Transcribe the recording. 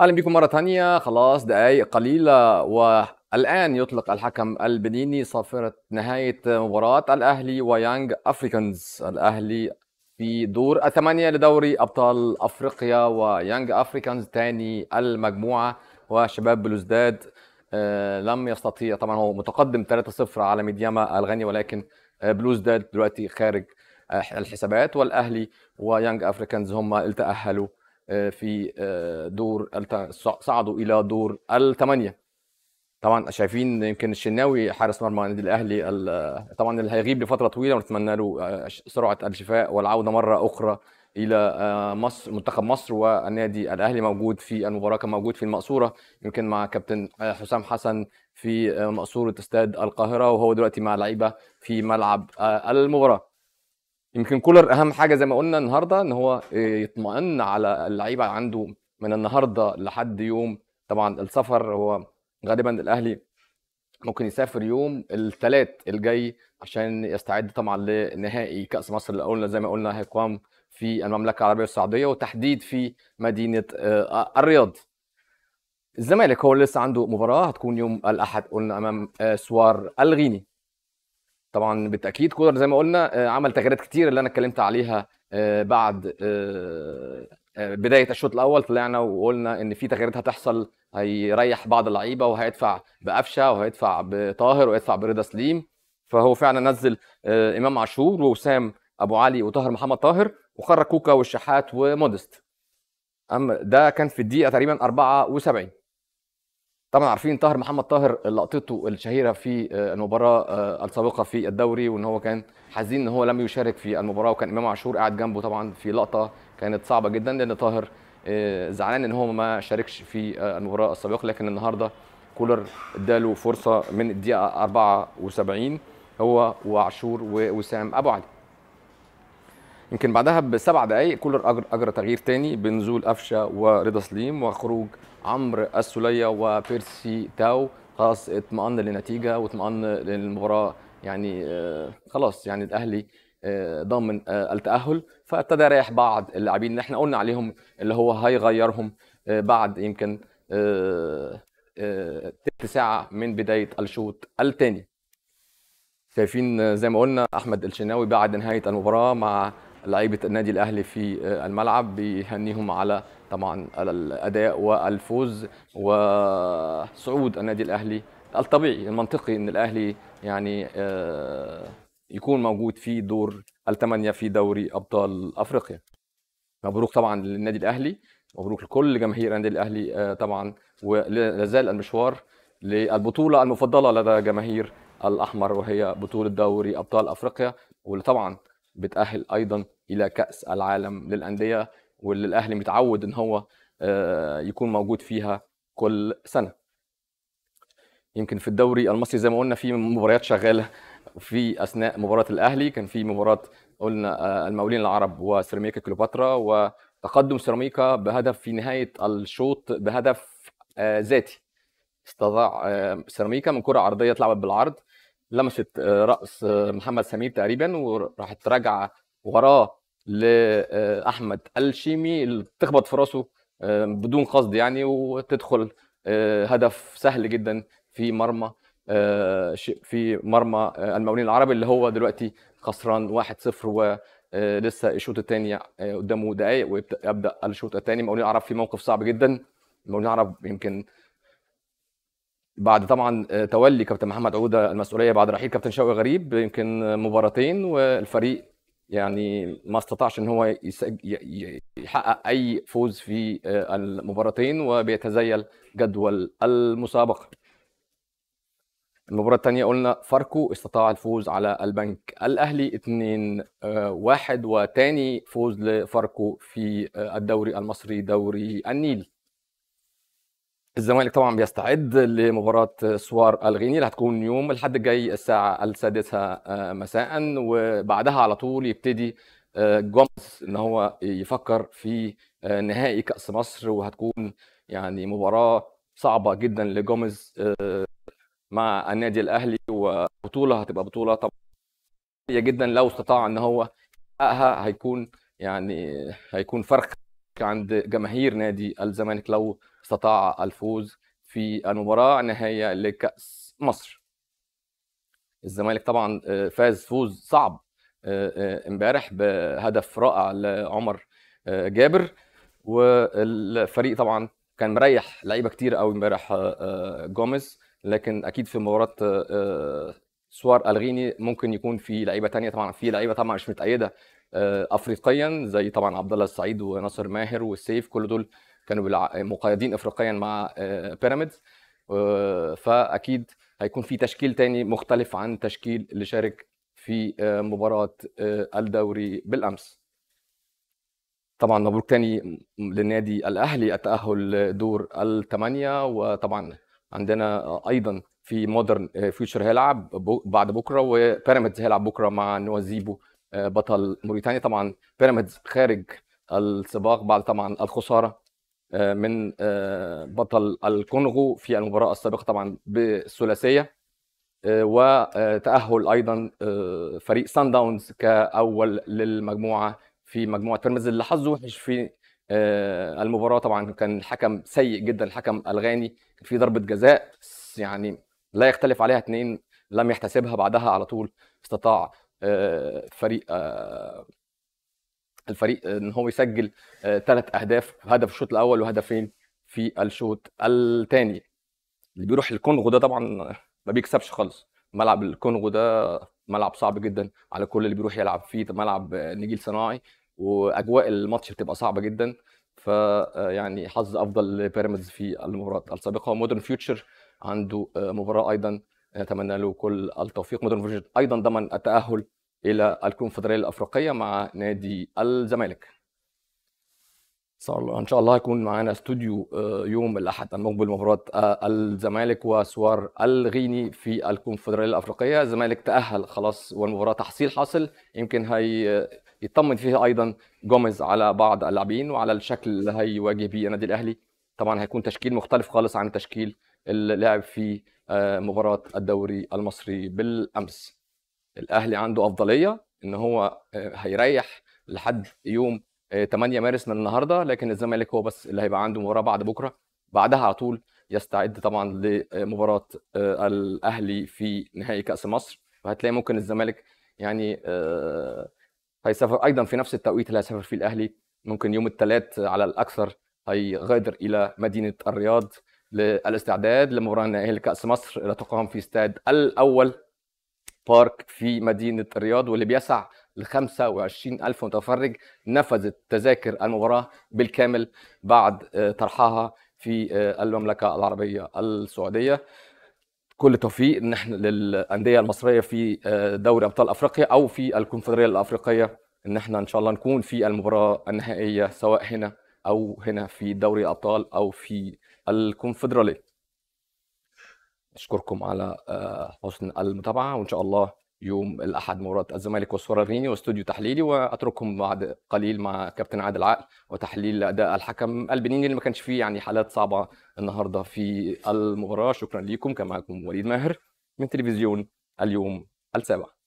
اهلا بكم مره ثانيه. خلاص دقائق قليله والان يطلق الحكم البنيني صافره نهايه مباراه الاهلي ويانج افريكانز. الاهلي في دور الثمانيه لدوري ابطال افريقيا ويانج افريكانز ثاني المجموعه، وشباب بلوزداد لم يستطيع، طبعا هو متقدم 3-0 على ميدياما الغني، ولكن بلوزداد دلوقتي خارج الحسابات، والاهلي ويانج افريكانز هم اللي تاهلوا في دور، صعدوا الى دور الثمانيه. طبعا شايفين يمكن الشناوي حارس مرمى النادي الاهلي طبعا اللي هيغيب لفتره طويله، ونتمنى له سرعه الشفاء والعوده مره اخرى الى مصر، منتخب مصر والنادي الاهلي. موجود في المباراه، كان موجود في المقصوره يمكن مع كابتن حسام حسن في مقصوره استاد القاهره، وهو دلوقتي مع لعيبه في ملعب المباراه. يمكن كولر اهم حاجه زي ما قلنا النهارده ان هو يطمئن على اللعيبه عنده من النهارده لحد يوم، طبعا السفر هو غالبا الاهلي ممكن يسافر يوم الثلاث الجاي عشان يستعد طبعا لنهائي كاس مصر اللي قلنا زي ما قلنا هيقام في المملكه العربيه السعوديه، وتحديد في مدينه الرياض. الزمالك هو اللي لسه عنده مباراه هتكون يوم الاحد، قلنا امام سوار الغيني. طبعا بالتاكيد كولر زي ما قلنا عمل تغييرات كتير اللي انا اتكلمت عليها بعد بدايه الشوط الاول، طلعنا وقلنا ان في تغييرات هتحصل هيريح بعض اللعيبه، وهيدفع بقفشه وهيدفع بطاهر وهيدفع برضا سليم. فهو فعلا نزل امام عاشور ووسام ابو علي وطاهر محمد طاهر، وخرج كوكا والشحات ومودست. ده كان في الدقيقه تقريبا 74. طبعا عارفين طاهر محمد طاهر لقطته الشهيره في المباراه السابقه في الدوري، وان هو كان حزين ان هو لم يشارك في المباراه، وكان امام عاشور قاعد جنبه طبعا في لقطه كانت صعبه جدا، لان طاهر زعلان ان هو ما شاركش في المباراه السابقه. لكن النهارده كولر اداله فرصه من الدقيقه 74 هو وعاشور ووسام ابو علي. يمكن بعدها بسبع دقائق كولر اجرى تغيير ثاني بنزول قفشه ورضا سليم وخروج عمرو السوليه وبيرسي تاو. خلاص اطمأن للنتيجه واطمأن للمباراه، يعني خلاص يعني الاهلي ضامن التأهل، فابتدى يريح بعض اللاعبين اللي احنا قلنا عليهم اللي هو هيغيرهم بعد يمكن تلت ساعه من بدايه الشوط الثاني. شايفين زي ما قلنا احمد الشناوي بعد نهايه المباراه مع لعيبه النادي الاهلي في الملعب بيهنيهم على طبعا الاداء والفوز وصعود النادي الاهلي. الطبيعي المنطقي ان الاهلي يعني يكون موجود في دور الثمانيه في دوري ابطال افريقيا. مبروك طبعا للنادي الاهلي، مبروك لكل جماهير النادي الاهلي طبعا، ولازال المشوار للبطوله المفضله لدى جماهير الاحمر، وهي بطوله دوري ابطال افريقيا، واللي طبعا بتأهل ايضا الى كأس العالم للأندية، واللي الاهلي متعود ان هو يكون موجود فيها كل سنة. يمكن في الدوري المصري زي ما قلنا في مباريات شغالة في اثناء مباراة الاهلي، كان في مباراة قلنا المقاولين العرب وسيراميكا كليوباترا، وتقدم سيراميكا بهدف في نهاية الشوط بهدف ذاتي. استطاع سيراميكا من كرة عرضية اتلعبت بالعرض، لمست رأس محمد سمير تقريبا، وراحت راجعه وراه لأحمد الشيمي اللي تخبط في راسه بدون قصد يعني، وتدخل هدف سهل جدا في مرمى المقاولين العربي، اللي هو دلوقتي خسران 1-0 ولسه الشوط الثاني قدامه دقايق ويبدأ الشوط الثاني. المقاولين العرب في موقف صعب جدا، المقاولين العرب يمكن بعد طبعا تولي كابتن محمد عوده المسؤوليه بعد رحيل كابتن شوقي غريب يمكن مباراتين، والفريق يعني ما استطاعش ان هو يحقق اي فوز في المباراتين، وبيتزيل جدول المسابقه. المباراه الثانيه قلنا فاركو استطاع الفوز على البنك الاهلي 2-1، وثاني فوز لفاركو في الدوري المصري دوري النيل. الزمالك طبعا بيستعد لمباراه سوار الغيني اللي هتكون يوم الاحد الجاي الساعه 6 مساء، وبعدها على طول يبتدي جوميز ان هو يفكر في نهائي كاس مصر، وهتكون يعني مباراه صعبه جدا لجوميز مع النادي الاهلي، وبطوله هتبقى بطوله طبعا جدا، لو استطاع ان هو يحققها هيكون يعني هيكون فرق عند جماهير نادي الزمالك لو استطاع الفوز في المباراة النهائية لكأس مصر. الزمالك طبعا فاز فوز صعب امبارح بهدف رائع لعمر جابر، والفريق طبعا كان مريح لعيبه كتير قوي امبارح جوميز، لكن اكيد في مباراه سوار الغيني ممكن يكون في لعيبه ثانيه، طبعا في لعيبه طبعا مش متأيده افريقيا زي طبعا عبد الله السعيد وناصر ماهر والسيف، كل دول كانوا مقيدين افريقيا مع بيراميدز، فاكيد هيكون في تشكيل ثاني مختلف عن التشكيل اللي شارك في مباراه الدوري بالامس. طبعا مبروك تاني للنادي الاهلي التاهل دور الثمانيه، وطبعا عندنا ايضا في مودرن فيوتشر هيلعب بعد بكره، وبيراميدز هيلعب بكره مع نوازيبو بطل موريتانيا. طبعا بيراميدز خارج السباق بعد طبعا الخساره من بطل الكونغو في المباراه السابقه طبعا بالثلاثيه، وتاهل ايضا فريق سان داونز كاول للمجموعه في مجموعه بيراميدز اللي حظه وحش في المباراه. طبعا كان الحكم سيء جدا، الحكم الغاني في ضربه جزاء يعني لا يختلف عليها اثنين لم يحتسبها، بعدها على طول استطاع الفريق ان هو يسجل 3 اهداف، هدف الشوط الاول وهدفين في الشوط الثاني. اللي بيروح الكونغو ده طبعا ما بيكسبش خالص، ملعب الكونغو ده ملعب صعب جدا على كل اللي بيروح يلعب فيه، ملعب نجيل صناعي واجواء الماتش بتبقى صعبه جدا، فيعني حظ افضل لبيراميدز في المباراه السابقه. ومودرن فيوتشر عنده مباراه ايضا اتمنى له كل التوفيق. مودرن فيوتشر ايضا ضمن التاهل الى الكونفدراليه الافريقيه مع نادي الزمالك. ان شاء الله هيكون معانا استوديو يوم الاحد المقبل مباراه الزمالك وسوار الغيني في الكونفدراليه الافريقيه. الزمالك تاهل خلاص والمباراه تحصيل حاصل، يمكن هيطمن فيها ايضا جوميز على بعض اللاعبين وعلى الشكل اللي هيواجه بيه النادي الاهلي. طبعا هيكون تشكيل مختلف خالص عن التشكيل اللي لعب في مباراه الدوري المصري بالامس. الاهلي عنده افضليه ان هو هيريح لحد يوم 8 مارس من النهارده، لكن الزمالك هو بس اللي هيبقى عنده مباراه بعد بكره، بعدها على طول يستعد طبعا لمباراه الاهلي في نهائي كاس مصر. فهتلاقي ممكن الزمالك يعني هيسافر ايضا في نفس التوقيت اللي هيسافر فيه الاهلي، ممكن يوم الثلاث على الاكثر هيغادر الى مدينه الرياض للاستعداد لمباراه النهائيه لكاس مصر اللي تقام في استاد الاول بارك في مدينه الرياض، واللي بيسع ل 25,000 متفرج. نفذت تذاكر المباراة بالكامل بعد طرحها في المملكة العربية السعودية. كل التوفيق ان احنا للأندية المصرية في دوري ابطال افريقيا او في الكونفدرالية الافريقية، ان احنا ان شاء الله نكون في المباراة النهائية سواء هنا او هنا في دوري الابطال او في الكونفدرالية. اشكركم على حسن المتابعة، وان شاء الله يوم الأحد مباراة الزمالك والسوار الغيني واستوديو تحليلي، وأترككم بعد قليل مع كابتن عادل عقل وتحليل أداء الحكم البنيني اللي ما كانش فيه يعني حالات صعبة النهاردة في المباراة. شكرا ليكم، كان معكم وليد ماهر من تلفزيون اليوم السابع.